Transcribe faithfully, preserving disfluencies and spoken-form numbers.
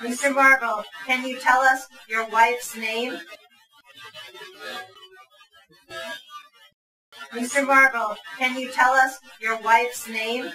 Mister Markle, can you tell us your wife's name? Mister Markle, can you tell us your wife's name?